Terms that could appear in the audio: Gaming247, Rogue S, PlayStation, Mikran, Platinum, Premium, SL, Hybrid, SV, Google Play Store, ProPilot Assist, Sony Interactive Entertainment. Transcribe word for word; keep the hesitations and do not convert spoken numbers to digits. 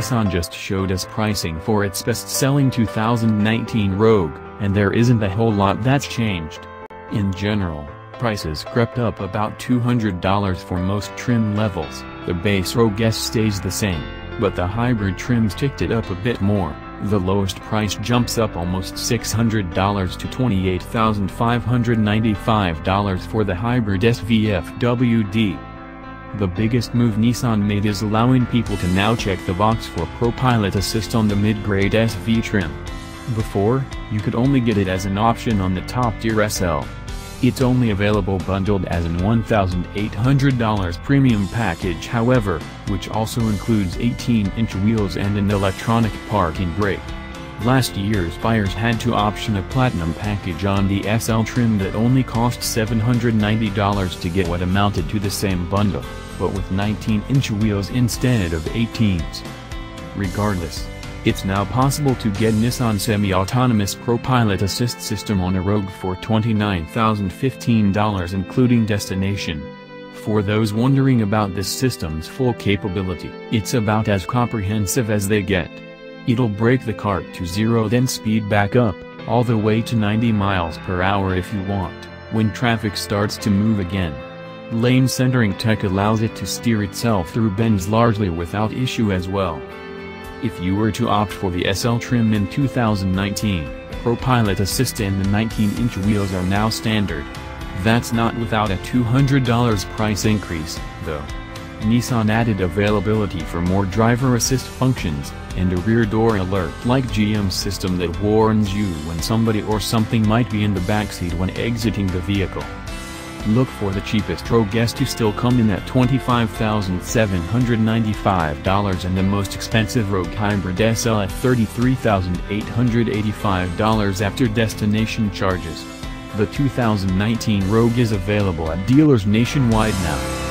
Nissan just showed us pricing for its best-selling two thousand nineteen Rogue, and there isn't a whole lot that's changed. In general, prices crept up about two hundred dollars for most trim levels. The base Rogue S stays the same, but the hybrid trims ticked it up a bit more. The lowest price jumps up almost six hundred dollars to twenty-eight thousand five hundred ninety-five dollars for the hybrid S V F W D. The biggest move Nissan made is allowing people to now check the box for ProPilot Assist on the mid-grade S V trim. Before, you could only get it as an option on the top-tier S L. It's only available bundled as an one thousand eight hundred dollar premium package, however, which also includes eighteen inch wheels and an electronic parking brake. Last year's buyers had to option a Platinum package on the S L trim that only cost seven hundred ninety dollars to get what amounted to the same bundle, but with nineteen inch wheels instead of eighteens. Regardless, it's now possible to get Nissan's semi-autonomous ProPilot Assist system on a Rogue for twenty-nine thousand fifteen dollars including destination. For those wondering about this system's full capability, it's about as comprehensive as they get. It'll brake the cart to zero then speed back up, all the way to ninety miles per hour if you want, when traffic starts to move again. Lane centering tech allows it to steer itself through bends largely without issue as well. If you were to opt for the S L trim in two thousand nineteen, ProPilot Assist and the nineteen inch wheels are now standard. That's not without a two hundred dollar price increase, though. Nissan added availability for more driver assist functions, and a rear door alert like G M's system that warns you when somebody or something might be in the backseat when exiting the vehicle. Look for the cheapest Rogue S to still come in at twenty-five thousand seven hundred ninety-five dollars and the most expensive Rogue Hybrid S L at thirty-three thousand eight hundred eighty-five dollars after destination charges. The two thousand nineteen Rogue is available at dealers nationwide now.